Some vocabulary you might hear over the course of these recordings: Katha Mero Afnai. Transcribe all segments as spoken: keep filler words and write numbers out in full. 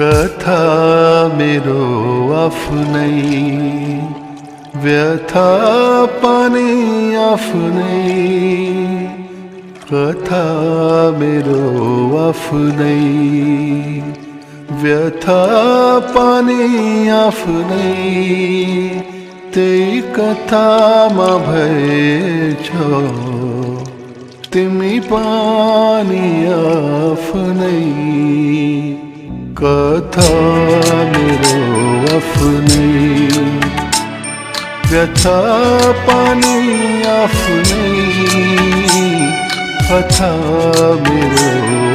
कथा मेरो आफ्नै व्यथा पानी आफ्नै कथा मेरो आफ्नै व्यथा पानी आफ्नै त्यही कथामा भएछौ तिमी पानी आफ्नै कथा मेरो आफ्नै व्यथा पानी आफ्नै कथा मेरो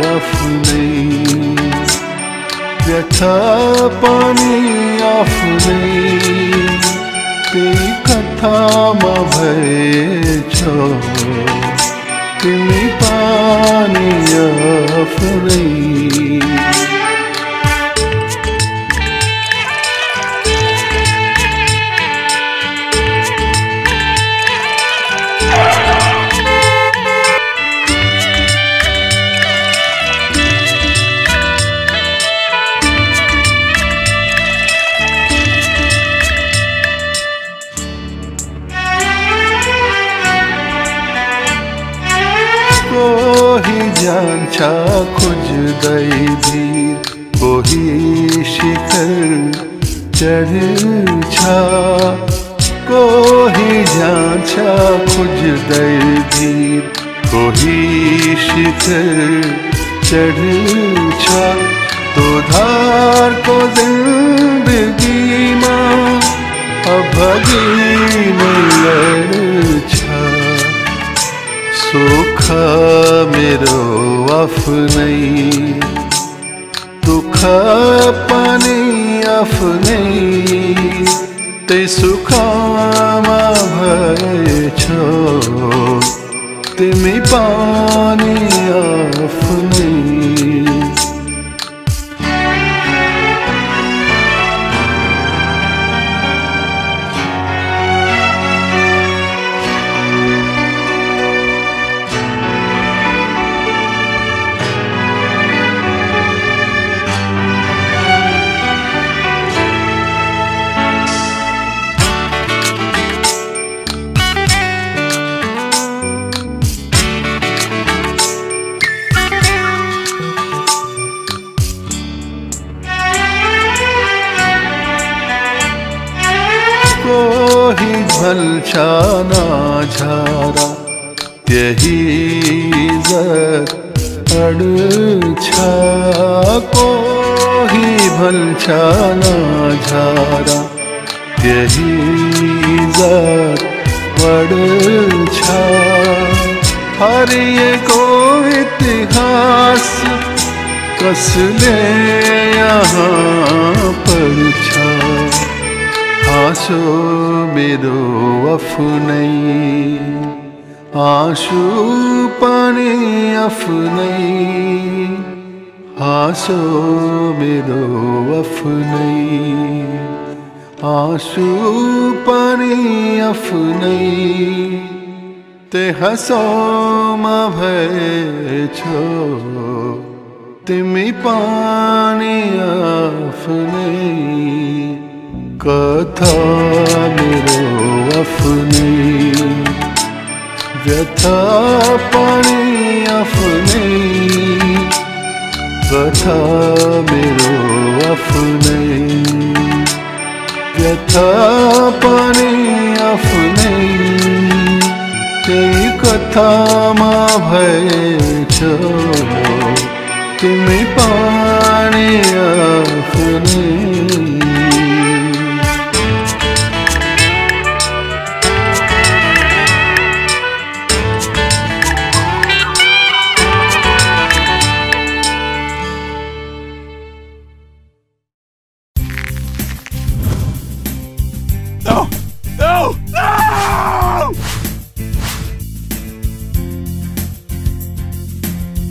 आफ्नै व्यथा पानी आफ्नै त्यही कथामा भएछौ तिमी पानी आफ्नै। कोही जान्छ खोज्दै वीर कोही शिखर चढ्छ कोही जान्छ खोज्दै वीर कोही शिखर चढ्छ तो धारको जिन्दगीमा अभगी मिल्छ सुखा मेरो आफ्नै दुख पानी आफ्नै तै सुखमा भएछौ तिमी पानी आफ्नै। कोही झल्छा नाझारा त्यही इज्जत अड्छ कोही झल्छा नाझारा त्यही इज्जत अड्छ हरिएको इतिहास कसले यहाँ पढ्छ आँसु मेरो आफ्नै आँसु पानी आफ्नै आँसु मेरो आफ्नै आँसु पानी आफ्नै ते हाँसोमा भएछौ तिमी पानी आफ्नै कथा मेरो आफ्नै व्यथा पानी आफ्नै कथा मेरो आफ्नै व्यथा पानी आफ्नै त्यही कथामा भएछौ तिमी पानी आफ्नै।